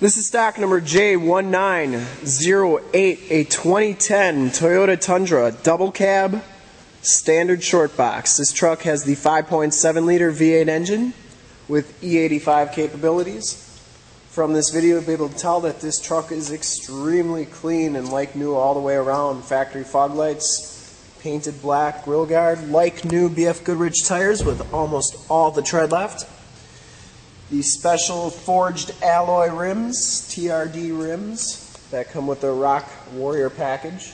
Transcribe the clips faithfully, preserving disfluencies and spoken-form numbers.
This is stock number J one nine zero eight, a twenty ten Toyota Tundra double cab standard short box. This truck has the five point seven liter V eight engine with E eighty-five capabilities. From this video, you'll be able to tell that this truck is extremely clean and like new all the way around. Factory fog lights, painted black grille guard, like new B F Goodrich tires with almost all the tread left. The special forged alloy rims, T R D rims, that come with the Rock Warrior Package.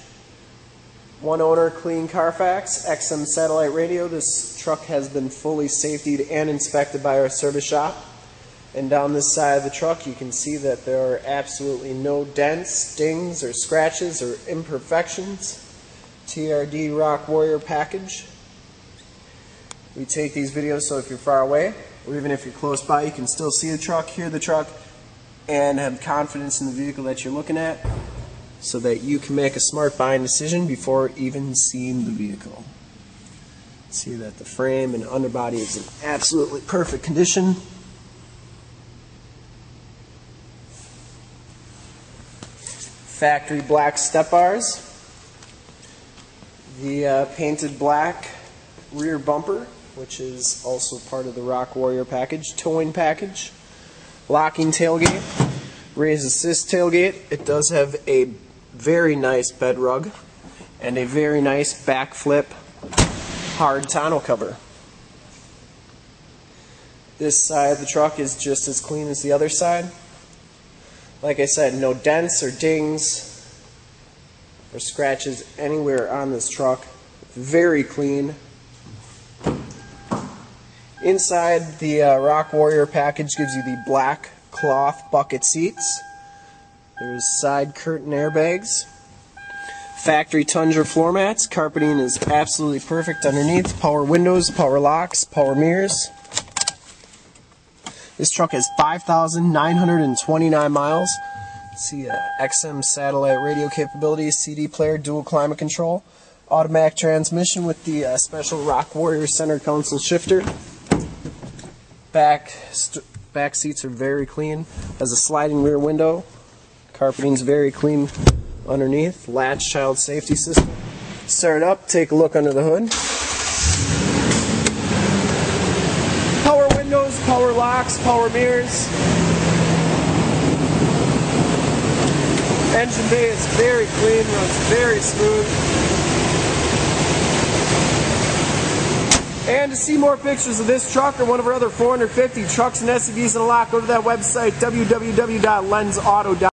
One owner, clean Carfax, X M Satellite Radio. This truck has been fully safetied and inspected by our service shop. And down this side of the truck, you can see that there are absolutely no dents, stings, or scratches, or imperfections. T R D Rock Warrior Package. We take these videos so if you're far away, or even if you're close by, you can still see the truck, hear the truck, and have confidence in the vehicle that you're looking at so that you can make a smart buying decision before even seeing the vehicle. See that the frame and underbody is in absolutely perfect condition. Factory black step bars. The uh, painted black rear bumper, which is also part of the Rock Warrior Package, towing package, locking tailgate, raise assist tailgate. It does have a very nice bed rug and a very nice backflip hard tonneau cover. This side of the truck is just as clean as the other side. Like I said, no dents or dings or scratches anywhere on this truck. Very clean. Inside, the uh, Rock Warrior Package gives you the black cloth bucket seats. There's side curtain airbags. Factory Tundra floor mats. Carpeting is absolutely perfect underneath. Power windows, power locks, power mirrors. This truck has five thousand nine hundred twenty-nine miles. See uh, X M satellite radio capabilities, C D player, dual climate control, automatic transmission with the uh, special Rock Warrior center console shifter. Back, back seats are very clean. Has a sliding rear window. Carpeting's very clean underneath. LATCH child safety system. Start up, take a look under the hood. Power windows, power locks, power mirrors. Engine bay is very clean, runs very smooth. And to see more pictures of this truck or one of our other four hundred fifty trucks and S U Vs in a lot, go to that website, w w w dot lens auto dot com.